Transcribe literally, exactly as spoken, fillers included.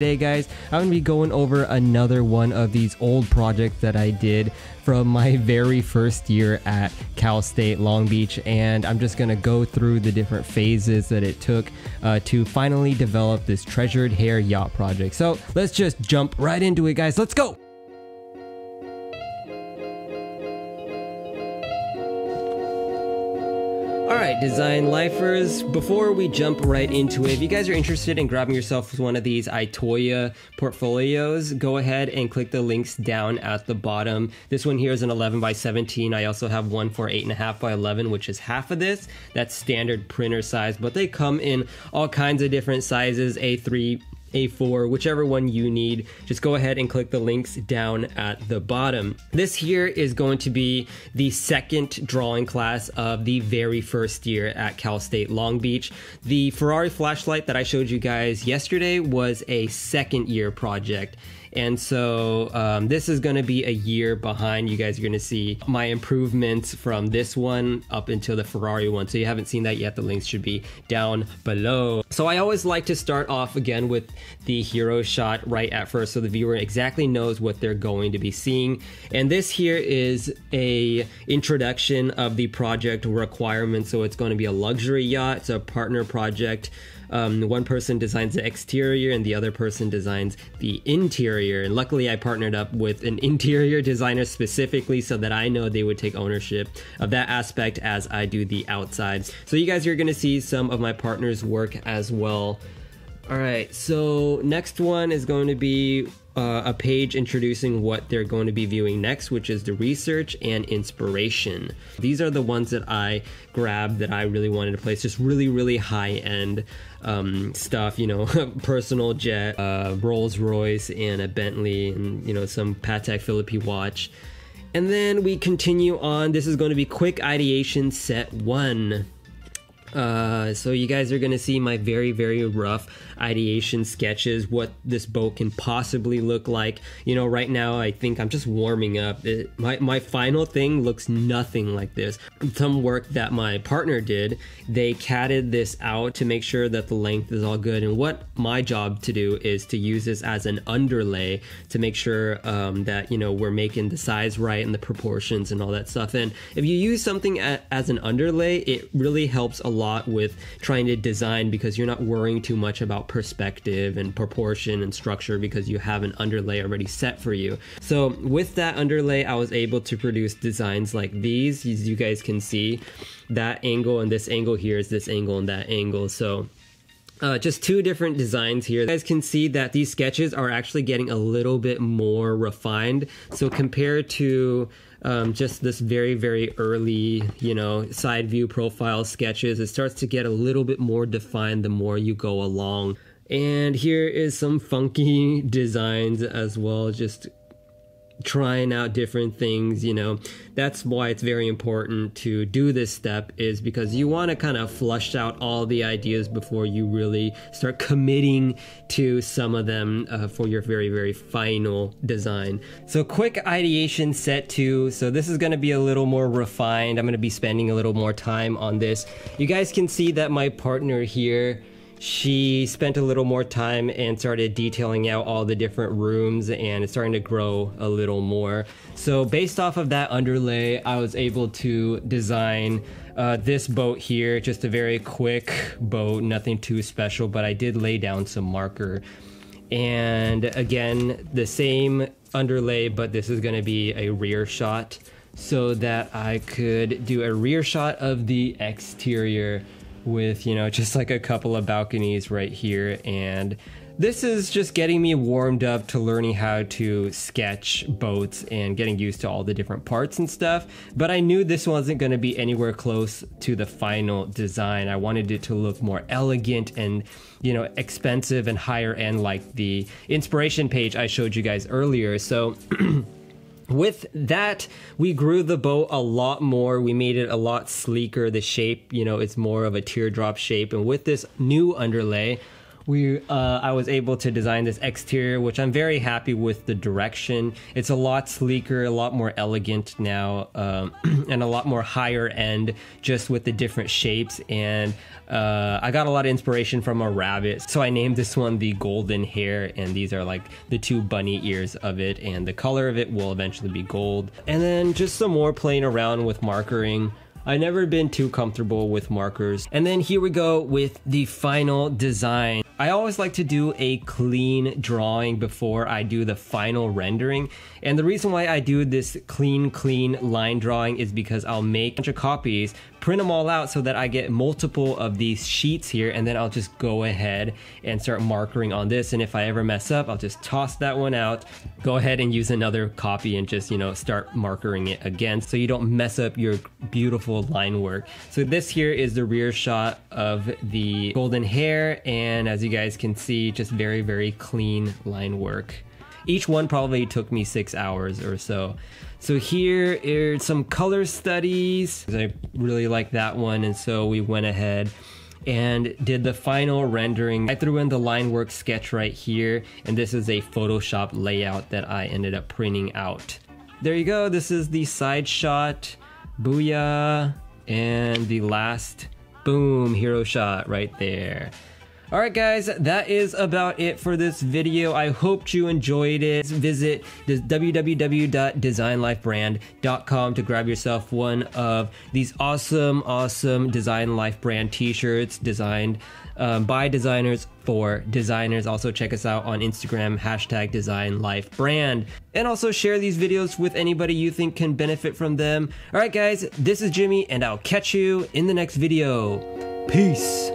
Today guys, I'm gonna be going over another one of these old projects that I did from my very first year at Cal State Long Beach, and I'm just gonna go through the different phases that it took uh, to finally develop this Treasured Hare yacht project. So let's just jump right into it guys, let's go! Alright, design lifers, before we jump right into it, if you guys are interested in grabbing yourself one of these Itoya portfolios, go ahead and click the links down at the bottom. This one here is an eleven by seventeen. I also have one for eight and a half by eleven, which is half of this. That's standard printer size, but they come in all kinds of different sizes, A three, A four, whichever one you need. Just go ahead and click the links down at the bottom. This here is going to be the second drawing class of the very first year at Cal State Long Beach. The Ferrari flashlight that I showed you guys yesterday was a second year project. And so um, this is going to be a year behind. You guys are going to see my improvements from this one up until the Ferrari one. So you haven't seen that yet. The links should be down below. So I always like to start off again with the hero shot right at first, so the viewer exactly knows what they're going to be seeing. And this here is a introduction of the project requirements. So it's going to be a luxury yacht. It's a partner project. Um, one person designs the exterior and the other person designs the interior, and luckily I partnered up with an interior designer specifically so that I know they would take ownership of that aspect as I do the outside. So you guys are going to see some of my partner's work as well. Alright, so next one is going to be uh, a page introducing what they're going to be viewing next, which is the research and inspiration. These are the ones that I grabbed that I really wanted to place, just really, really high-end um, stuff, you know, personal jet, uh, Rolls-Royce, and a Bentley, and, you know, some Patek Philippe watch. And then we continue on. This is going to be Quick Ideation Set one. Uh, so you guys are going to see my very, very rough ideation sketches, what this boat can possibly look like. You know, right now I think I'm just warming up. It, my, my final thing looks nothing like this. Some work that my partner did, they catted this out to make sure that the length is all good. And what my job to do is to use this as an underlay to make sure um, that, you know, we're making the size right and the proportions and all that stuff. And if you use something a, as an underlay, it really helps a lot. lot with trying to design, because you're not worrying too much about perspective and proportion and structure because you have an underlay already set for you. So with that underlay, I was able to produce designs like these. As you guys can see, that angle and this angle here is this angle and that angle. So Uh, just two different designs here. You guys can see that these sketches are actually getting a little bit more refined. So compared to um, just this very, very early, you know, side view profile sketches, it starts to get a little bit more defined the more you go along. And here is some funky designs as well, just trying out different things, you know. That's why it's very important to do this step, is because you want to kind of flush out all the ideas before you really start committing to some of them uh, for your very, very final design. So Quick Ideation Set two. So this is going to be a little more refined. I'm going to be spending a little more time on this. You guys can see that my partner here, she spent a little more time and started detailing out all the different rooms, and it's starting to grow a little more. So based off of that underlay, I was able to design uh, this boat here, just a very quick boat, nothing too special, but I did lay down some marker. And again, the same underlay, but this is going to be a rear shot so that I could do a rear shot of the exterior with, you know, just like a couple of balconies right here. And this is just getting me warmed up to learning how to sketch boats and getting used to all the different parts and stuff. But I knew this wasn't going to be anywhere close to the final design. I wanted it to look more elegant and, you know, expensive and higher end, like the inspiration page I showed you guys earlier. So with that, we grew the boat a lot more. We made it a lot sleeker. The shape, you know, it's more of a teardrop shape. And with this new underlay, we uh, I was able to design this exterior, which I'm very happy with the direction. It's a lot sleeker, a lot more elegant now, um, and a lot more higher end, just with the different shapes. And uh, I got a lot of inspiration from a rabbit, so I named this one the Golden Hare, and these are like the two bunny ears of it, and the color of it will eventually be gold. And then just some more playing around with markering. I've never been too comfortable with markers. And then here we go with the final design. I always like to do a clean drawing before I do the final rendering. And the reason why I do this clean, clean line drawing is because I'll make a bunch of copies, print them all out so that I get multiple of these sheets here, and then I'll just go ahead and start markering on this. And if I ever mess up, I'll just toss that one out, go ahead and use another copy and just, you know, start markering it again so you don't mess up your beautiful line work. So this here is the rear shot of the Golden Hare, and as you guys can see, just very, very clean line work. Each one probably took me six hours or so. So here are some color studies. I really like that one, and so we went ahead and did the final rendering. I threw in the line work sketch right here, and this is a Photoshop layout that I ended up printing out. There you go, this is the side shot, booyah, and the last, boom, hero shot right there. Alright guys, that is about it for this video. I hope you enjoyed it. Visit w w w dot design life brand dot com to grab yourself one of these awesome, awesome Design Life Brand t-shirts designed um, by designers for designers. Also check us out on Instagram, hashtag Design Life Brand. And also share these videos with anybody you think can benefit from them. Alright guys, this is Jimmy, and I'll catch you in the next video. Peace!